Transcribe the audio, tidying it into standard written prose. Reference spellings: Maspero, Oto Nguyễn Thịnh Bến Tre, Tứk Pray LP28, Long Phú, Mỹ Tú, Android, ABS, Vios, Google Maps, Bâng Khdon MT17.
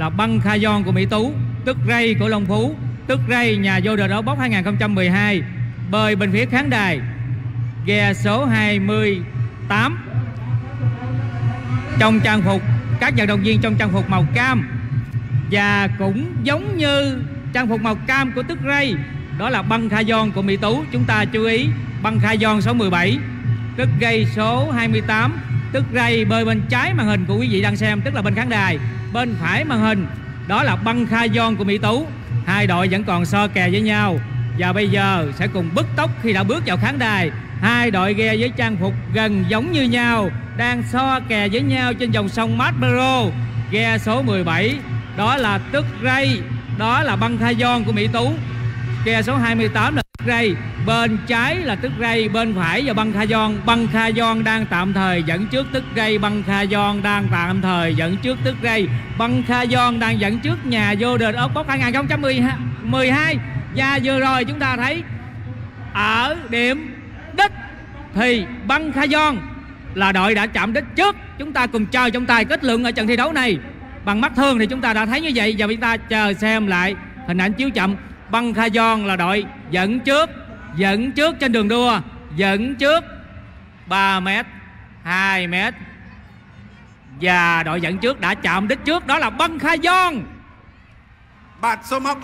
là Bâng Khdon của Mỹ Tú, Tứk Pray của Long Phú, Tứk Pray nhà vô địch đấu box 2012. Bơi bên phía khán đài ghe số 28 trong trang phục, các vận động viên trong trang phục màu cam, và cũng giống như trang phục màu cam của Tứk Pray, đó là Bâng Khdon của Mỹ Tú. Chúng ta chú ý Bâng Khdon số 17, Tứk Pray số 28. Tứk Pray bơi bên trái màn hình của quý vị đang xem, tức là bên khán đài. Bên phải màn hình đó là Bâng Khdon của Mỹ Tú. Hai đội vẫn còn so kè với nhau, và bây giờ sẽ cùng bứt tốc khi đã bước vào khán đài. Hai đội ghe với trang phục gần giống như nhau đang so kè với nhau trên dòng sông Maspero. Ghe số 17 đó là Tứk Pray, đó là Bâng Khdon của Mỹ Tú. Ghe số 28 là Tứk Pray, bên trái là Tứk Pray, bên phải và Bâng Khdon. Bâng Khdon đang tạm thời dẫn trước Tứk Pray, Bâng Khdon đang tạm thời dẫn trước Tứk Pray, Bâng Khdon đang dẫn trước nhà vô địch ốc bốc 2012. Và vừa rồi chúng ta thấy ở điểm đích thì Bâng Khdon là đội đã chạm đích trước. Chúng ta cùng chờ trọng tài kết luận ở trận thi đấu này. Bằng mắt thường thì chúng ta đã thấy như vậy, và chúng ta chờ xem lại hình ảnh chiếu chậm. Bâng Khdon là đội dẫn trước trên đường đua, dẫn trước 3m, 2m, và đội dẫn trước đã chạm đích trước, đó là Bâng Khdon. Bạt số móc